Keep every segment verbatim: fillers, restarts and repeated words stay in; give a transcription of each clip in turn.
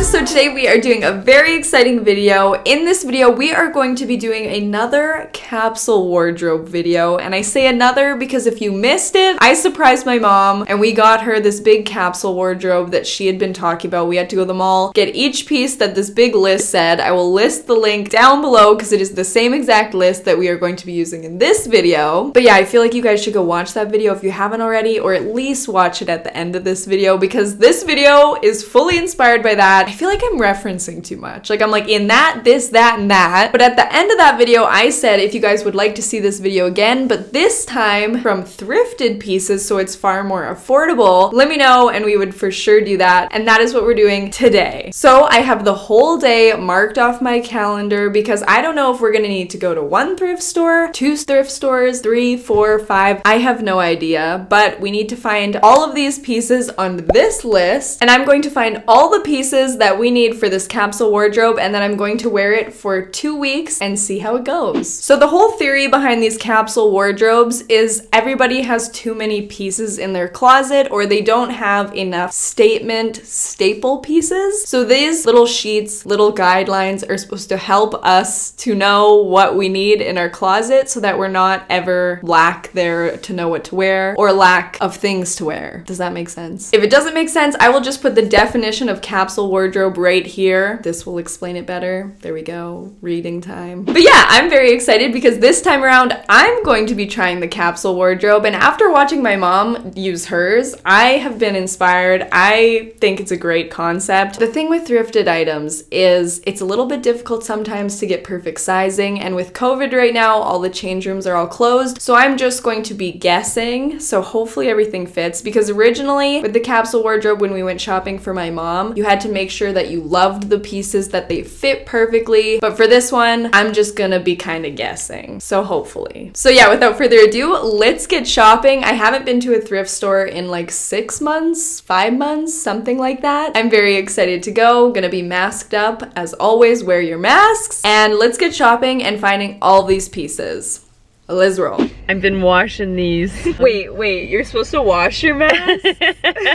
everyone, so today we are doing a very exciting video. In this video we are going to be doing another capsule wardrobe video, and I say another because if you missed it, I surprised my mom and we got her this big capsule wardrobe that she had been talking about. We had to go to the mall, get each piece that this big list said. I will list the link down below because it is the same exact list that we are going to be using in this video. But yeah, I feel like you guys should go watch that video if you haven't already, or at least watch it at the end of this video because this video is fully inspired by that. I feel like I'm referencing too much. Like I'm like in that, this, that, and that. But at the end of that video, I said if you guys would like to see this video again, but this time from thrifted pieces, so it's far more affordable, let me know and we would for sure do that. And that is what we're doing today. So I have the whole day marked off my calendar because I don't know if we're gonna need to go to one thrift store, two thrift stores, three, four, five. I have no idea, but we need to find all of these pieces on this list, and I'm going to find all the pieces that we need for this capsule wardrobe, and then I'm going to wear it for two weeks and see how it goes. So the whole theory behind these capsule wardrobes is everybody has too many pieces in their closet, or they don't have enough statement staple pieces. So these little sheets, little guidelines are supposed to help us to know what we need in our closet so that we're not ever lack there to know what to wear or lack of things to wear. Does that make sense? If it doesn't make sense, I will just put the definition of capsule wardrobe right here. This will explain it better. There we go, reading time. But yeah, I'm very excited because this time around, I'm going to be trying the capsule wardrobe, and after watching my mom use hers, I have been inspired. I think it's a great concept. The thing with thrifted items is it's a little bit difficult sometimes to get perfect sizing, and with COVID right now, all the change rooms are all closed, so I'm just going to be guessing, so hopefully everything fits, because originally with the capsule wardrobe when we went shopping for my mom, you had to make sure that you loved the pieces, that they fit perfectly, but for this one, I'm just gonna be kind of guessing, so hopefully. So yeah, without further ado, let's get shopping. I haven't been to a thrift store in like six months, five months, something like that. I'm very excited to go, gonna be masked up. As always, wear your masks, and let's get shopping and finding all these pieces. Let's roll. I've been washing these. Wait, wait, you're supposed to wash your mask?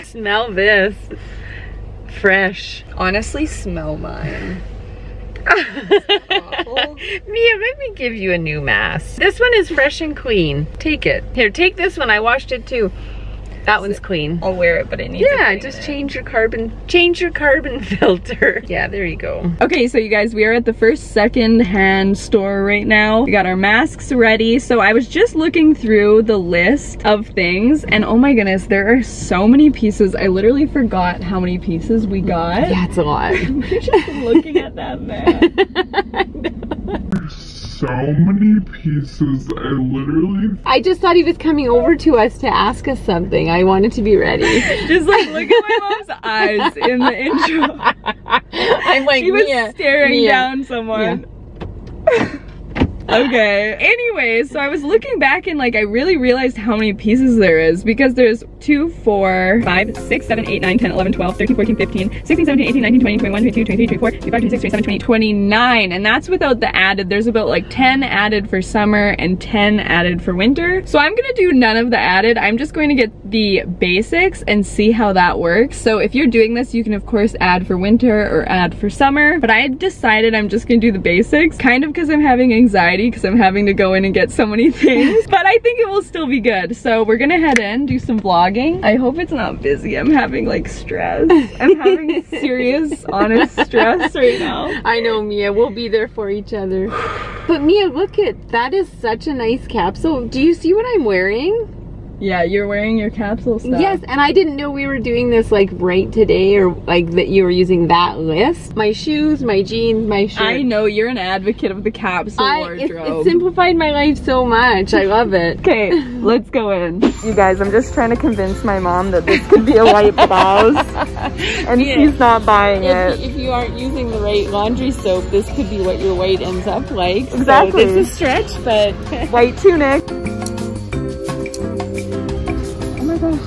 Smell this. Fresh. Honestly, smell mine. Awful. Mia, let me give you a new mask. This one is fresh and clean. Take it. Here, take this one. I washed it too. That one's clean. I'll wear it, but I need to clean it. Yeah, just change your carbon, change your carbon filter. Yeah, there you go. Okay, so you guys, we are at the first second-hand store right now. We got our masks ready. So I was just looking through the list of things, and oh my goodness, there are so many pieces. I literally forgot how many pieces we got. Yeah, it's a lot. We're just looking at that man. So many pieces, I literally... I just thought he was coming over to us to ask us something. I wanted to be ready. Just like, look at my mom's eyes in the intro. I'm like, She was Mia, staring Mia. down someone. Yeah. Okay. Anyway, so I was looking back and like I really realized how many pieces there is, because there's two, four, five, six, seven, eight, nine, ten, eleven, twelve, thirteen, fourteen, fifteen, sixteen, seventeen, eighteen, nineteen, twenty, twenty-one, twenty-two, twenty-three, twenty-four, twenty-five, twenty-six, twenty-seven, twenty-eight, twenty-nine, and that's without the added. There's about like ten added for summer and ten added for winter. So I'm gonna do none of the added. I'm just going to get the basics and see how that works. So if you're doing this, you can of course add for winter or add for summer, but I decided I'm just gonna do the basics, kind of because I'm having anxiety because I'm having to go in and get so many things, but I think it will still be good. So we're gonna head in, do some vlogging. I hope it's not busy. I'm having like stress. I'm having serious, honest stress right now. I know, Mia, we'll be there for each other. But Mia, look at, that is such a nice capsule. Do you see what I'm wearing? Yeah, you're wearing your capsule stuff. Yes, and I didn't know we were doing this like right today, or like that you were using that list. My shoes, my jeans, my shirt. I know, you're an advocate of the capsule I, wardrobe. It, it simplified my life so much. I love it. Okay, let's go in. You guys, I'm just trying to convince my mom that this could be a white blouse, and yeah. she's not buying if, it. If you aren't using the right laundry soap, this could be what your white ends up like. Exactly. So it's a stretch, but... white tunic. Oh my gosh.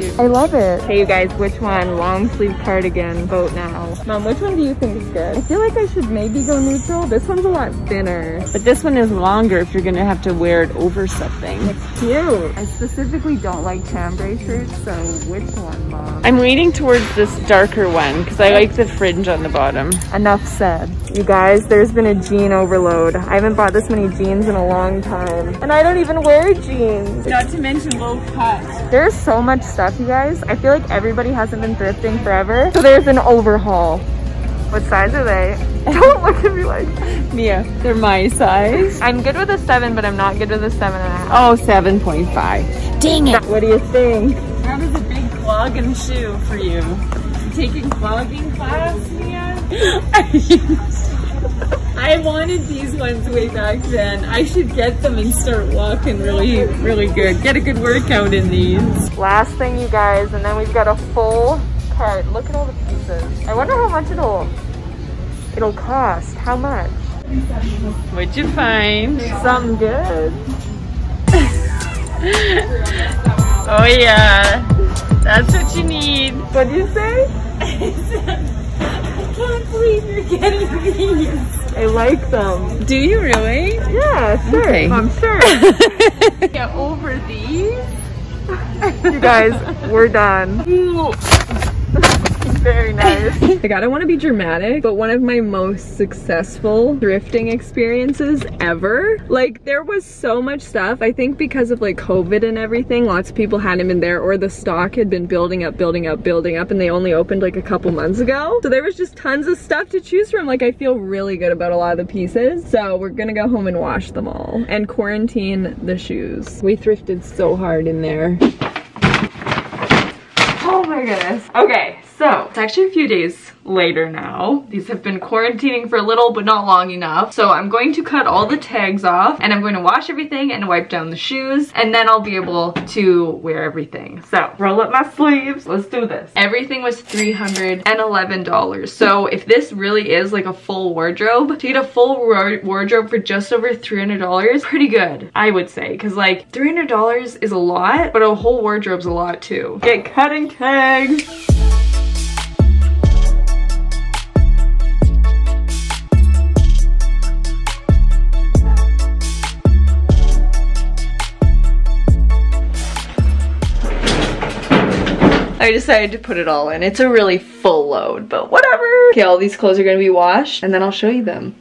cute. I love it. Hey, you guys, which one? Long sleeve cardigan, vote now. Mom, which one do you think is good? I feel like I should maybe go neutral. This one's a lot thinner. But this one is longer if you're gonna have to wear it over something. It's cute. I specifically don't like chambray shirts, so which one, Mom? I'm leaning towards this darker one because I like the fringe on the bottom. Enough said. You guys, there's been a jean overload. I haven't bought this many jeans in a long time. And I don't even wear jeans. Not to mention low cut. There's so much stuff, you guys. I feel like everybody hasn't been thrifting forever. So there's an overhaul. What size are they? Don't look at me like that. Mia, they're my size. I'm good with a seven, but I'm not good with a seven and a half. Oh, seven point five. Dang it. What do you think? That was a big clog and shoe for you. Taking clogging class, Mia? I wanted these ones way back then. I should get them and start walking really, really good. Get a good workout in these. Last thing, you guys, and then we've got a full cart. Look at all the pieces. I wonder how much it'll, it'll cost. How much? What'd you find? Something good. Oh yeah, that's what you need. What'd you say? I can't believe you're getting these. I like them. Do you really? Yeah, sure. Okay. I'm sure. Get over these. You guys, we're done. Very nice. I gotta want to be dramatic, but one of my most successful thrifting experiences ever. Like, there was so much stuff. I think because of like COVID and everything, lots of people hadn't been there, or the stock had been building up, building up, building up, and they only opened like a couple months ago. So there was just tons of stuff to choose from. Like, I feel really good about a lot of the pieces. So we're gonna go home and wash them all and quarantine the shoes. We thrifted so hard in there. Oh my goodness. Okay. So, it's actually a few days later now. These have been quarantining for a little, but not long enough. So I'm going to cut all the tags off, and I'm going to wash everything and wipe down the shoes, and then I'll be able to wear everything. So, roll up my sleeves. Let's do this. Everything was three hundred eleven dollars. So if this really is like a full wardrobe, to get a full wardrobe for just over three hundred dollars, pretty good, I would say. Because like, three hundred dollars is a lot, but a whole wardrobe's a lot too. Get cutting tags. I decided to put it all in. It's a really full load, but whatever. Okay, all these clothes are gonna be washed, and then I'll show you them.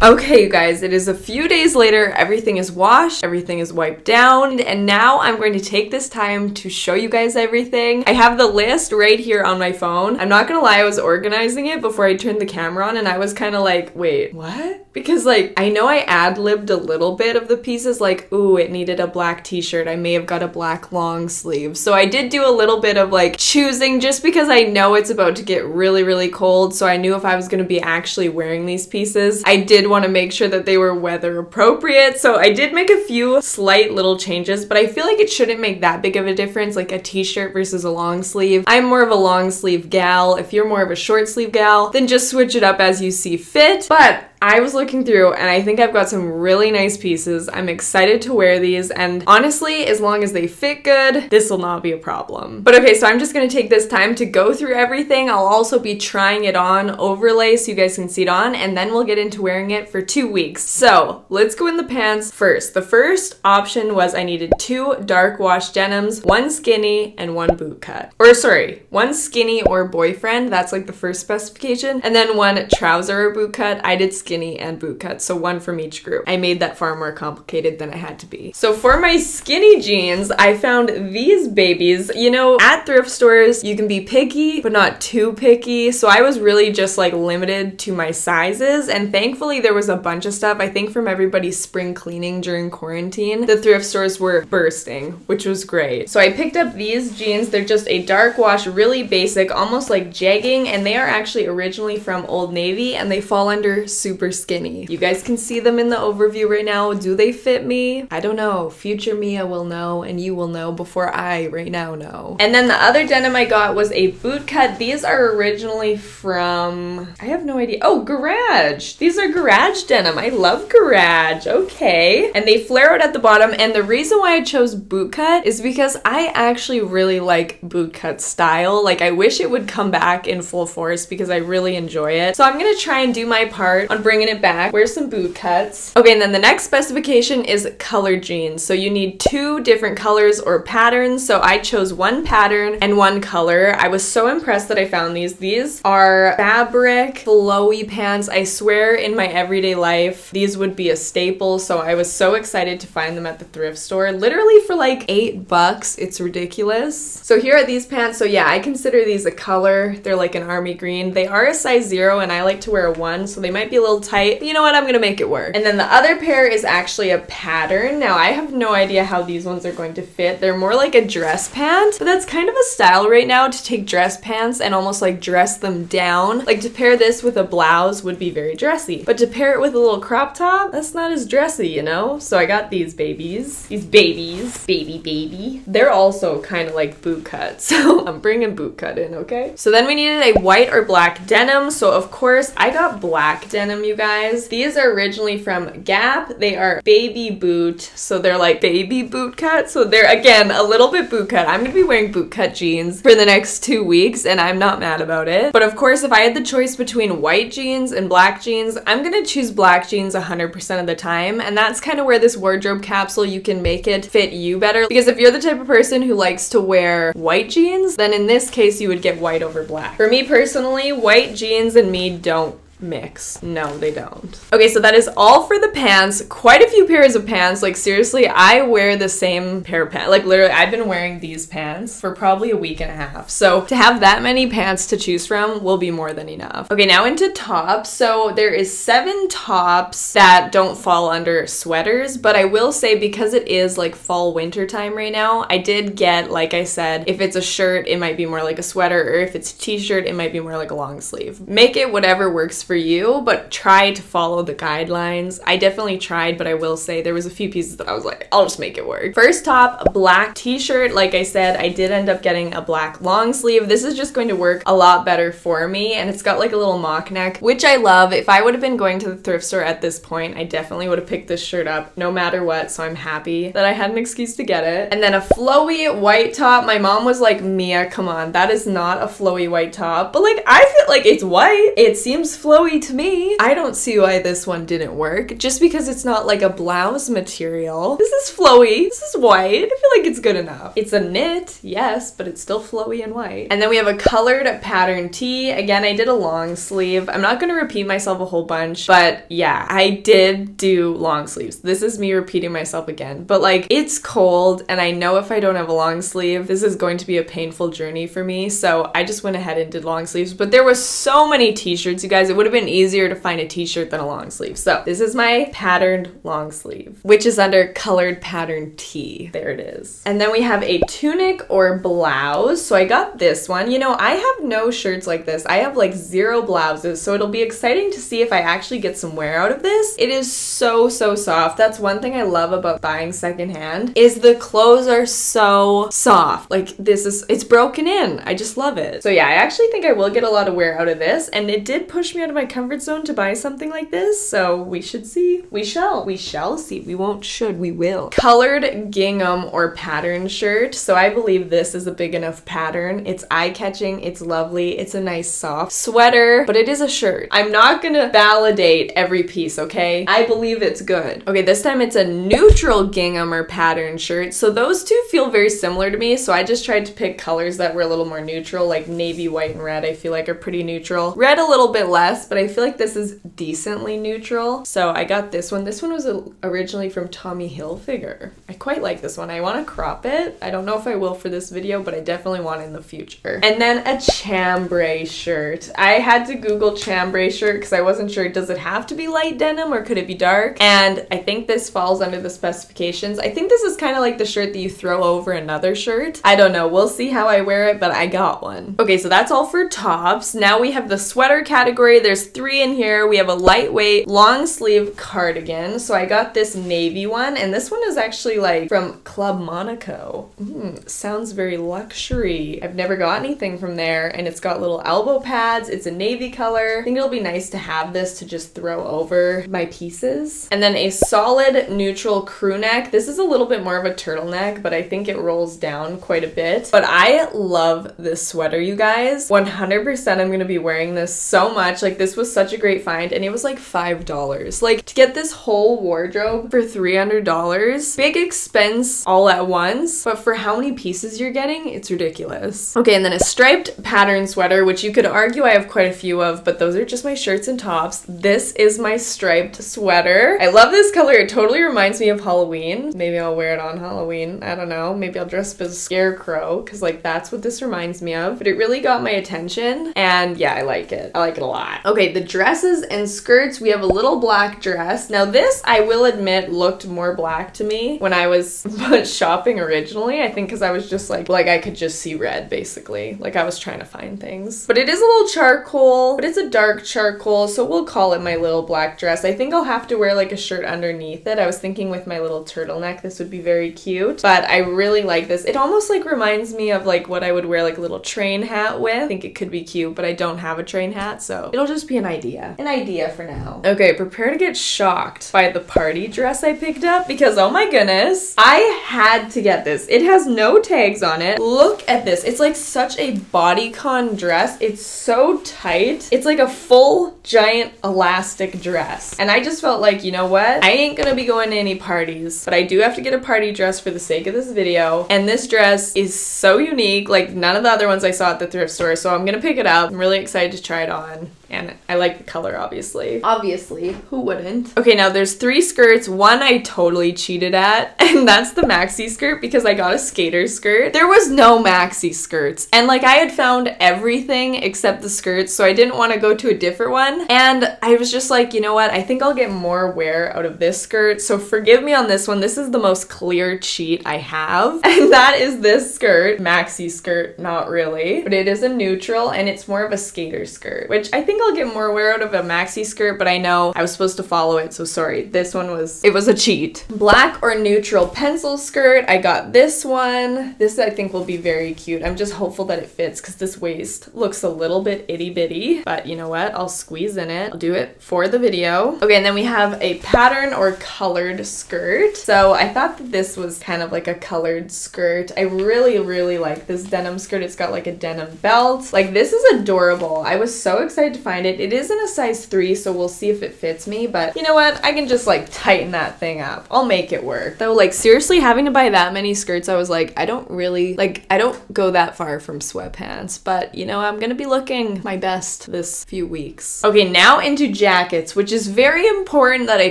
Okay, you guys, it is a few days later. Everything is washed, everything is wiped down, and now I'm going to take this time to show you guys everything. I have the list right here on my phone. I'm not gonna lie, I was organizing it before I turned the camera on, and I was kind of like, wait, what? Because like, I know I ad-libbed a little bit of the pieces, like, ooh, it needed a black t-shirt, I may have got a black long sleeve. So I did do a little bit of like choosing, just because I know it's about to get really, really cold, so I knew if I was gonna be actually wearing these pieces, I did want to make sure that they were weather appropriate. So I did make a few slight little changes, but I feel like it shouldn't make that big of a difference, like a t-shirt versus a long sleeve. I'm more of a long sleeve gal. If you're more of a short sleeve gal, then just switch it up as you see fit. But I was looking through, and I think I've got some really nice pieces. I'm excited to wear these, and honestly, as long as they fit good, this will not be a problem. But okay, so I'm just gonna take this time to go through everything. I'll also be trying it on overlay so you guys can see it on, and then we'll get into wearing it for two weeks. So let's go in the pants first. The first option was I needed two dark wash denims, one skinny and one boot cut. Or sorry, one skinny or boyfriend, that's like the first specification, and then one trouser or boot cut. I did skinny skinny and boot cut, so one from each group. I made that far more complicated than it had to be. So for my skinny jeans, I found these babies. You know, at thrift stores, you can be picky, but not too picky. So I was really just like limited to my sizes, and thankfully there was a bunch of stuff. I think from everybody's spring cleaning during quarantine, the thrift stores were bursting, which was great. So I picked up these jeans. They're just a dark wash, really basic, almost like jegging, and they are actually originally from Old Navy, and they fall under super super skinny. You guys can see them in the overview right now. Do they fit me? I don't know. Future Mia will know and you will know before I right now know. And then the other denim I got was a boot cut. These are originally from, I have no idea. Oh, Garage. These are Garage denim. I love Garage. Okay. And they flare out at the bottom. And the reason why I chose boot cut is because I actually really like boot cut style. Like, I wish it would come back in full force because I really enjoy it. So I'm gonna try and do my part on bringing it back. Wear some boot cuts. Okay, and then the next specification is colored jeans. So you need two different colors or patterns. So I chose one pattern and one color. I was so impressed that I found these. These are fabric flowy pants. I swear in my everyday life, these would be a staple. So I was so excited to find them at the thrift store, literally for like eight bucks. It's ridiculous. So here are these pants. So yeah, I consider these a color. They're like an army green. They are a size zero and I like to wear a one, so they might be a little tight, but you know what? I'm gonna make it work. And then the other pair is actually a pattern. Now I have no idea how these ones are going to fit. They're more like a dress pant, but that's kind of a style right now to take dress pants and almost like dress them down. Like to pair this with a blouse would be very dressy, but to pair it with a little crop top, that's not as dressy, you know? So I got these babies. These babies. Baby, baby. They're also kind of like boot cut, so I'm bringing boot cut in, okay? So then we needed a white or black denim. So of course I got black denim, you guys. These are originally from Gap. They are baby boot. So they're like baby boot cut. So they're, again, a little bit boot cut. I'm gonna be wearing boot cut jeans for the next two weeks and I'm not mad about it. But of course, if I had the choice between white jeans and black jeans, I'm gonna choose black jeans one hundred percent of the time. And that's kind of where this wardrobe capsule, you can make it fit you better. Because if you're the type of person who likes to wear white jeans, then in this case, you would get white over black. For me personally, white jeans and me don't mix. No, they don't. Okay, so that is all for the pants. Quite a few pairs of pants. Like, seriously, I wear the same pair of pants. Like, literally, I've been wearing these pants for probably a week and a half. So to have that many pants to choose from will be more than enough. Okay, now into tops. So there is seven tops that don't fall under sweaters, but I will say because it is like fall winter time right now, I did get, like I said, if it's a shirt, it might be more like a sweater, or if it's a t-shirt, it might be more like a long sleeve. Make it whatever works for for you, but try to follow the guidelines. I definitely tried, but I will say there was a few pieces that I was like, I'll just make it work. First top, a black t-shirt. Like I said, I did end up getting a black long sleeve. This is just going to work a lot better for me, and it's got like a little mock neck, which I love. If I would have been going to the thrift store at this point, I definitely would have picked this shirt up no matter what, so I'm happy that I had an excuse to get it. And then a flowy white top. My mom was like, Mia, come on, that is not a flowy white top, but like, I feel like it's white. It seems flowy to me. I don't see why this one didn't work. Just because it's not like a blouse material. This is flowy. This is white. I feel like it's good enough. It's a knit, yes, but it's still flowy and white. And then we have a colored pattern tee. Again, I did a long sleeve. I'm not going to repeat myself a whole bunch, but yeah, I did do long sleeves. This is me repeating myself again, but like, it's cold and I know if I don't have a long sleeve, this is going to be a painful journey for me. So I just went ahead and did long sleeves, but there were so many t-shirts, you guys. It would have been easier to find a t-shirt than a long sleeve. So this is my patterned long sleeve, which is under colored pattern tee. There it is. And then we have a tunic or blouse. So I got this one. You know, I have no shirts like this. I have like zero blouses. So it'll be exciting to see if I actually get some wear out of this. It is so, so soft. That's one thing I love about buying secondhand is the clothes are so soft. Like this is, it's broken in. I just love it. So yeah, I actually think I will get a lot of wear out of this. And it did push me out of my comfort zone to buy something like this, so we should see. We shall. We shall see. We won't should. We will. Colored gingham or pattern shirt. So I believe this is a big enough pattern. It's eye-catching. It's lovely. It's a nice soft sweater, but it is a shirt. I'm not gonna validate every piece, okay? I believe it's good. Okay, this time it's a neutral gingham or pattern shirt. So those two feel very similar to me, so I just tried to pick colors that were a little more neutral, like navy, white, and red I feel like are pretty neutral. Red a little bit less, but I feel like this is decently neutral. So I got this one. This one was originally from Tommy Hilfiger. I quite like this one. I want to crop it. I don't know if I will for this video, but I definitely want it in the future. And then a chambray shirt. I had to Google chambray shirt because I wasn't sure, does it have to be light denim or could it be dark? And I think this falls under the specifications. I think this is kind of like the shirt that you throw over another shirt. I don't know. We'll see how I wear it, but I got one. Okay, so that's all for tops. Now we have the sweater category. There's There's three in here. We have a lightweight long sleeve cardigan. So I got this navy one, and this one is actually like from Club Monaco. Mm, sounds very luxury. I've never got anything from there, and it's got little elbow pads. It's a navy color. I think it'll be nice to have this to just throw over my pieces. And then a solid neutral crew neck. This is a little bit more of a turtleneck, but I think it rolls down quite a bit. But I love this sweater, you guys. one hundred percent I'm gonna be wearing this so much. Like, this was such a great find, and it was like five dollars. Like, to get this whole wardrobe for three hundred dollars, big expense all at once, but for how many pieces you're getting, it's ridiculous. Okay, and then a striped pattern sweater, which you could argue I have quite a few of, but those are just my shirts and tops. This is my striped sweater. I love this color. It totally reminds me of Halloween. Maybe I'll wear it on Halloween. I don't know. Maybe I'll dress up as a scarecrow, because like that's what this reminds me of. But it really got my attention, and yeah, I like it. I like it a lot. Okay, the dresses and skirts. We have a little black dress. Now this, I will admit, looked more black to me when I was shopping originally. I think because I was just like, like I could just see red basically. Like I was trying to find things. But it is a little charcoal, but it's a dark charcoal, so we'll call it my little black dress. I think I'll have to wear like a shirt underneath it. I was thinking with my little turtleneck, this would be very cute, but I really like this. It almost like reminds me of like what I would wear like a little train hat with. I think it could be cute, but I don't have a train hat, so it'll just be an idea. An idea for now. Okay, prepare to get shocked by the party dress I picked up, because oh my goodness, I had to get this. It has no tags on it. Look at this. It's like such a bodycon dress. It's so tight. It's like a full giant elastic dress. And I just felt like, you know what? I ain't gonna be going to any parties, but I do have to get a party dress for the sake of this video. And this dress is so unique. Like none of the other ones I saw at the thrift store. So I'm gonna pick it up. I'm really excited to try it on. And I like the color, obviously. Obviously, who wouldn't? Okay, now there's three skirts. One I totally cheated at, and that's the maxi skirt, because I got a skater skirt. There was no maxi skirts. And like I had found everything except the skirts, so I didn't want to go to a different one. And I was just like, you know what? I think I'll get more wear out of this skirt. So forgive me on this one. This is the most clear cheat I have. And that is this skirt. Maxi skirt, not really. But it is a neutral, and it's more of a skater skirt, which I think I'll get more wear out of a maxi skirt, but I know I was supposed to follow it, so sorry. This one was, it was a cheat. Black or neutral pencil skirt. I got this one. This I think will be very cute. I'm just hopeful that it fits, because this waist looks a little bit itty bitty, but you know what? I'll squeeze in it. I'll do it for the video. Okay, and then we have a pattern or colored skirt. So I thought that this was kind of like a colored skirt. I really, really like this denim skirt. It's got like a denim belt. Like this is adorable. I was so excited to find it. It is in a size three, so we'll see if it fits me, but you know what? I can just like tighten that thing up. I'll make it work. Though like seriously having to buy that many skirts, I was like, I don't really, like I don't go that far from sweatpants, but you know, I'm gonna be looking my best this few weeks. Okay, now into jackets, which is very important that I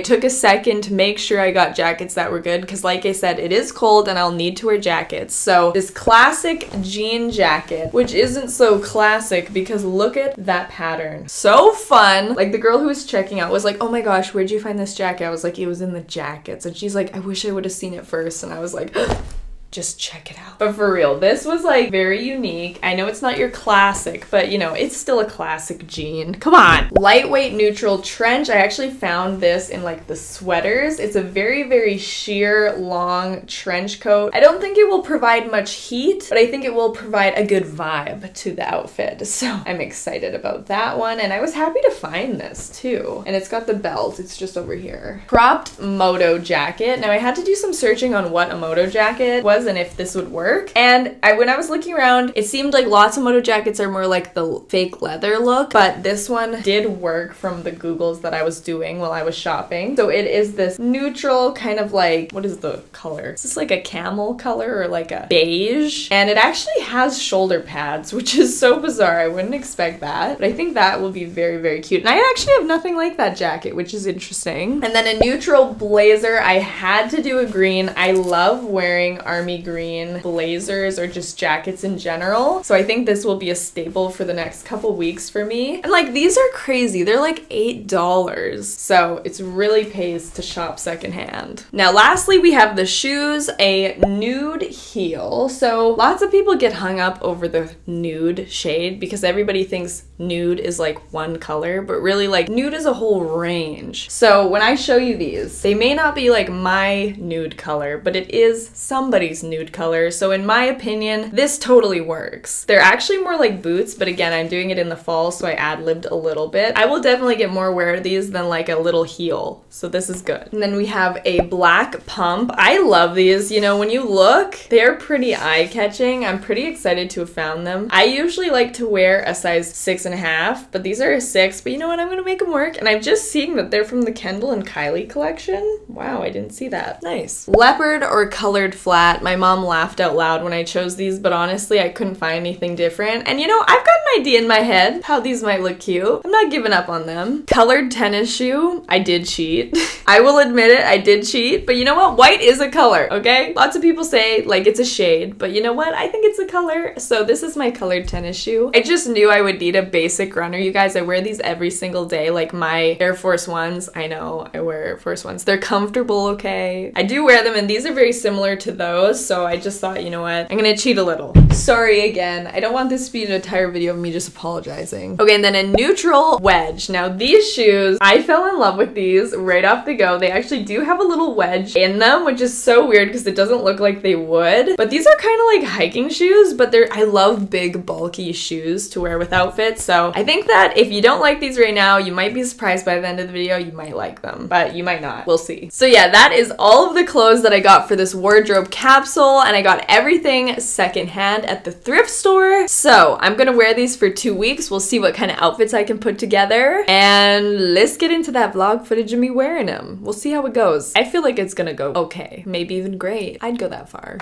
took a second to make sure I got jackets that were good, because like I said, it is cold and I'll need to wear jackets. So this classic jean jacket, which isn't so classic because look at that pattern. So fun. Like the girl who was checking out was like, oh my gosh, where'd you find this jacket? I was like, it was in the jackets. And she's like, I wish I would have seen it first. And I was like, just check it out. But for real, this was like very unique. I know it's not your classic, but you know, it's still a classic jean. Come on. Lightweight neutral trench. I actually found this in like the sweaters. It's a very, very sheer, long trench coat. I don't think it will provide much heat, but I think it will provide a good vibe to the outfit. So I'm excited about that one. And I was happy to find this too. And it's got the belt. It's just over here. Cropped moto jacket. Now I had to do some searching on what a moto jacket was and if this would work. And I, when I was looking around, it seemed like lots of moto jackets are more like the fake leather look, but this one did work from the Googles that I was doing while I was shopping. So it is this neutral kind of like, what is the color? Is this like a camel color or like a beige? And it actually has shoulder pads, which is so bizarre. I wouldn't expect that, but I think that will be very, very cute. And I actually have nothing like that jacket, which is interesting. And then a neutral blazer. I had to do a green. I love wearing army army green blazers or just jackets in general. So I think this will be a staple for the next couple weeks for me. And like, these are crazy. They're like eight dollars. So it's really pays to shop secondhand. Now, lastly, we have the shoes, a nude heel. So lots of people get hung up over the nude shade because everybody thinks nude is like one color, but really like nude is a whole range. So when I show you these, they may not be like my nude color, but it is somebody's nude color. So in my opinion, this totally works. They're actually more like boots, but again, I'm doing it in the fall, so I ad-libbed a little bit. I will definitely get more wear of these than like a little heel. So this is good. And then we have a black pump. I love these. You know, when you look, they're pretty eye-catching. I'm pretty excited to have found them. I usually like to wear a size six and a half, but these are a six, but you know what? I'm gonna make them work. And I'm just seeing that they're from the Kendall and Kylie collection. Wow, I didn't see that. Nice. Leopard or colored flat. My mom laughed out loud when I chose these, but honestly, I couldn't find anything different. And you know, I've got an idea in my head how these might look cute. I'm not giving up on them. Colored tennis shoe. I did cheat. I will admit it, I did cheat, but you know what? White is a color, okay? Lots of people say like it's a shade, but you know what? I think it's a color. So this is my colored tennis shoe. I just knew I would need a basic runner, you guys. I wear these every single day, like my Air Force Ones. I know I wear Air Force Ones. They're comfortable, okay? I do wear them and these are very similar to those. So I just thought, you know what? I'm gonna cheat a little. Sorry again. I don't want this to be an entire video of me just apologizing. Okay, and then a neutral wedge. Now these shoes, I fell in love with these right off the go. They actually do have a little wedge in them, which is so weird because it doesn't look like they would. But these are kind of like hiking shoes, but they're, I love big bulky shoes to wear with outfits. So I think that if you don't like these right now, you might be surprised by the end of the video. You might like them, but you might not. We'll see. So yeah, that is all of the clothes that I got for this wardrobe capsule, and I got everything secondhand at the thrift store. So I'm gonna wear these for two weeks. We'll see what kind of outfits I can put together, and let's get into that vlog footage of me wearing them. We'll see how it goes. I feel like it's gonna go okay, maybe even great. I'd go that far.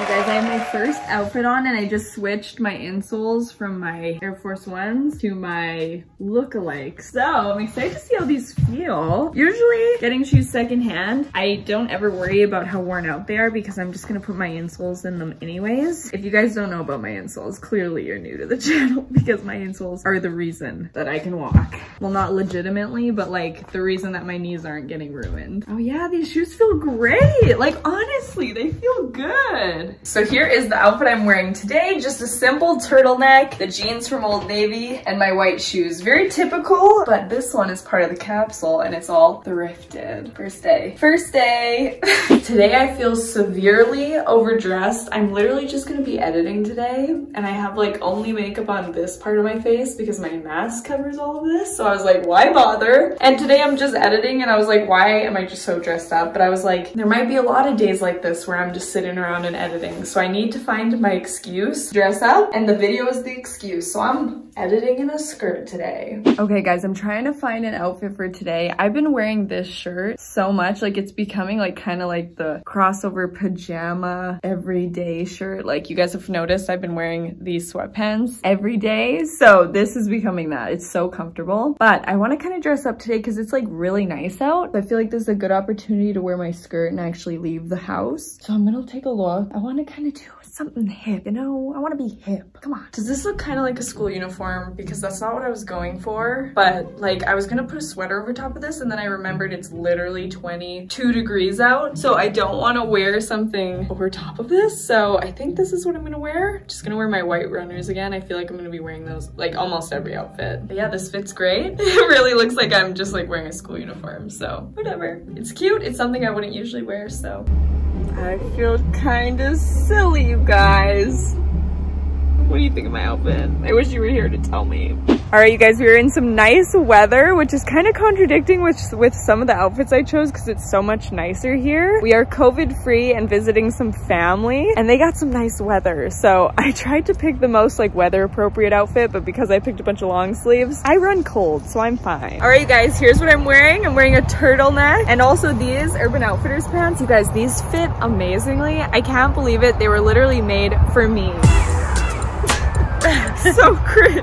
You guys, I have my first outfit on and I just switched my insoles from my Air Force Ones to my look-alike. So I'm excited to see how these feel. Usually getting shoes secondhand, I don't ever worry about how worn out they are because I'm just gonna put my insoles in them anyways. If you guys don't know about my insoles, clearly you're new to the channel because my insoles are the reason that I can walk. Well, not legitimately, but like the reason that my knees aren't getting ruined. Oh yeah, these shoes feel great. Like honestly, they feel good. So here is the outfit I'm wearing today. Just a simple turtleneck, the jeans from Old Navy, and my white shoes. Very typical, but this one is part of the capsule and it's all thrifted. First day. First day. Today I feel severely overdressed. I'm literally just gonna be editing today and I have like only makeup on this part of my face because my mask covers all of this. So I was like, why bother? And today I'm just editing and I was like, why am I just so dressed up? But I was like, there might be a lot of days like this where I'm just sitting around and editing. So I need to find my excuse, dress up, and the video is the excuse. So I'm editing in a skirt today. Okay guys, I'm trying to find an outfit for today. I've been wearing this shirt so much, like it's becoming like kind of like the crossover pajama everyday shirt. Like you guys have noticed I've been wearing these sweatpants every day. So this is becoming that. It's so comfortable, but I want to kind of dress up today because it's like really nice out. I feel like this is a good opportunity to wear my skirt and actually leave the house. So I'm gonna take a look. I want to kind of do something hip, you know? I want to be hip. Come on. Does this look kind of like a school uniform? Because that's not what I was going for. But like, I was going to put a sweater over top of this and then I remembered it's literally twenty-two degrees out. So I don't want to wear something over top of this. So I think this is what I'm going to wear. Just going to wear my white runners again. I feel like I'm going to be wearing those like almost every outfit. But yeah, this fits great. It really looks like I'm just like wearing a school uniform. So whatever. It's cute. It's something I wouldn't usually wear, so. I feel kinda silly, you guys. What do you think of my outfit? I wish you were here to tell me. All right, you guys, we were in some nice weather, which is kind of contradicting with, with some of the outfits I chose because it's so much nicer here. We are COVID free and visiting some family and they got some nice weather. So I tried to pick the most like weather appropriate outfit, but because I picked a bunch of long sleeves, I run cold, so I'm fine. All right, you guys, here's what I'm wearing. I'm wearing a turtleneck and also these Urban Outfitters pants. You guys, these fit amazingly. I can't believe it. They were literally made for me. So cringe.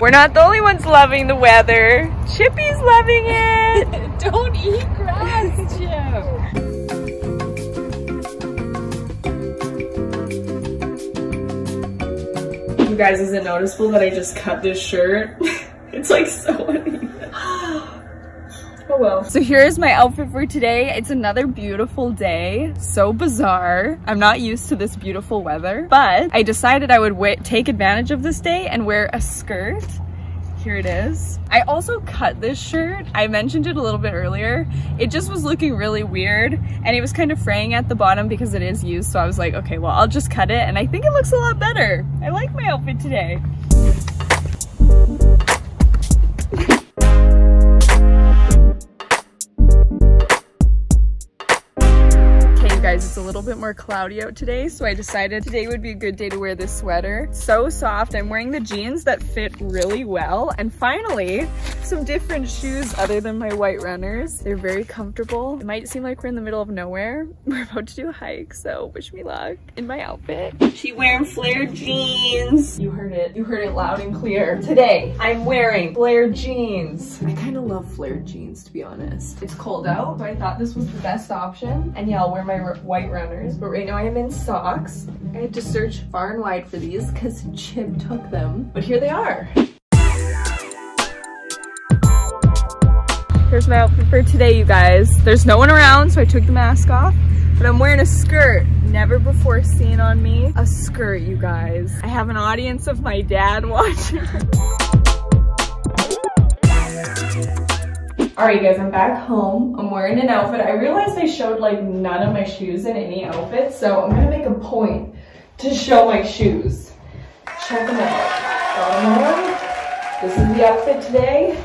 We're not the only ones loving the weather. Chippy's loving it. Don't eat grass, Chip. you guys is it noticeable that I just cut this shirt? It's like so uneven. Oh well. So here's my outfit for today. It's another beautiful day. So bizarre. I'm not used to this beautiful weather, but I decided I would take advantage of this day and wear a skirt. Here it is. I also cut this shirt. I mentioned it a little bit earlier. It just was looking really weird and it was kind of fraying at the bottom because it is used. So I was like, okay, well, I'll just cut it. And I think it looks a lot better. I like my outfit today. It's a little bit more cloudy out today, so I decided today would be a good day to wear this sweater. So soft. I'm wearing the jeans that fit really well, and finally some different shoes other than my white runners. They're very comfortable. It might seem like we're in the middle of nowhere. We're about to do a hike, so wish me luck in my outfit. She wearing flared jeans. You heard it. You heard it loud and clear. Today I'm wearing flared jeans. I kind of love flared jeans, to be honest. It's cold out, so I thought this was the best option, and yeah, I'll wear my white runners, but right now I am in socks. I had to search far and wide for these because Jim took them, but here they are. Here's my outfit for today, you guys. There's no one around, so I took the mask off, but I'm wearing a skirt. Never before seen on me. A skirt, you guys. I have an audience of my dad watching. Alright, you guys, I'm back home. I'm wearing an outfit. I realized I showed like none of my shoes in any outfit, so I'm gonna make a point to show my shoes. Check them out. Um, this is the outfit today.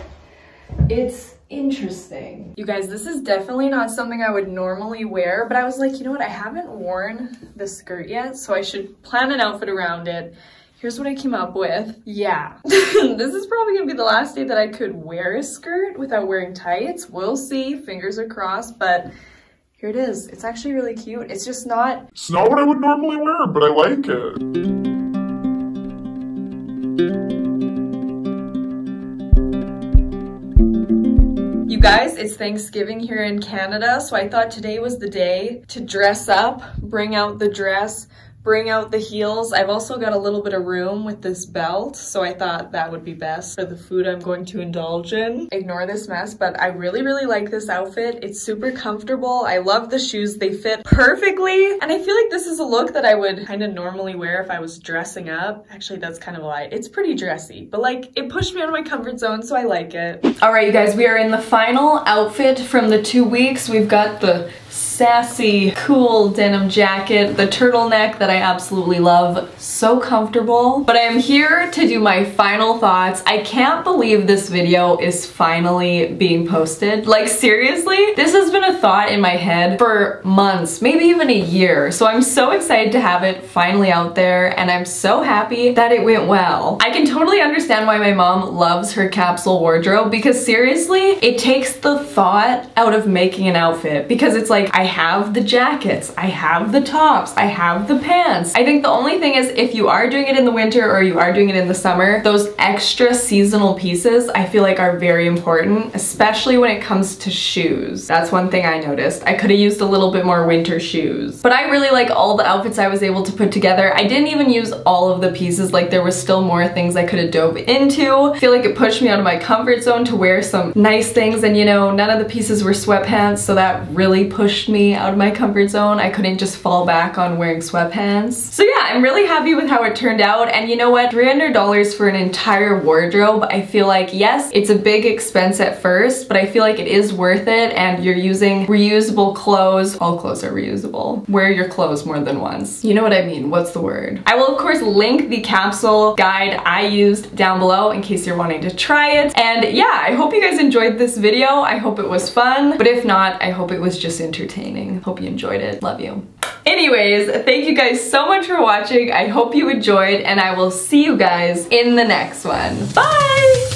It's interesting. You guys, this is definitely not something I would normally wear, but I was like, you know what? I haven't worn this skirt yet, so I should plan an outfit around it. Here's what I came up with. Yeah, this is probably gonna be the last day that I could wear a skirt without wearing tights. We'll see, fingers are crossed, but here it is. It's actually really cute. It's just not- It's not what I would normally wear, but I like it. Guys, it's Thanksgiving here in Canada, so I thought today was the day to dress up, bring out the dress, bring out the heels. I've also got a little bit of room with this belt, so I thought that would be best for the food I'm going to indulge in. Ignore this mess, but I really, really like this outfit. It's super comfortable. I love the shoes. They fit perfectly, and I feel like this is a look that I would kind of normally wear if I was dressing up. Actually, that's kind of a lie. It's pretty dressy, but like, it pushed me out of my comfort zone, so I like it. All right, you guys, we are in the final outfit from the two weeks. We've got the sassy, cool denim jacket, the turtleneck that I absolutely love, so comfortable. But I am here to do my final thoughts. I can't believe this video is finally being posted. Like, seriously, this has been a thought in my head for months, maybe even a year. So I'm so excited to have it finally out there, and I'm so happy that it went well. I can totally understand why my mom loves her capsule wardrobe, because seriously, it takes the thought out of making an outfit, because it's like, Like, I have the jackets, I have the tops, I have the pants. I think the only thing is, if you are doing it in the winter or you are doing it in the summer, those extra seasonal pieces I feel like are very important, especially when it comes to shoes. That's one thing I noticed. I could have used a little bit more winter shoes. But I really like all the outfits I was able to put together. I didn't even use all of the pieces. Like, there was still more things I could have dove into. I feel like it pushed me out of my comfort zone to wear some nice things, and you know, none of the pieces were sweatpants, so that really pushed me out of my comfort zone. I couldn't just fall back on wearing sweatpants. So yeah, I'm really happy with how it turned out, and you know what? three hundred dollars for an entire wardrobe, I feel like, yes, it's a big expense at first, but I feel like it is worth it, and you're using reusable clothes. All clothes are reusable. Wear your clothes more than once. You know what I mean? What's the word? I will, of course, link the capsule guide I used down below in case you're wanting to try it. And yeah, I hope you guys enjoyed this video. I hope it was fun, but if not, I hope it was just interesting. Entertaining. Hope you enjoyed it. Love you. Anyways, thank you guys so much for watching. I hope you enjoyed, and I will see you guys in the next one. Bye!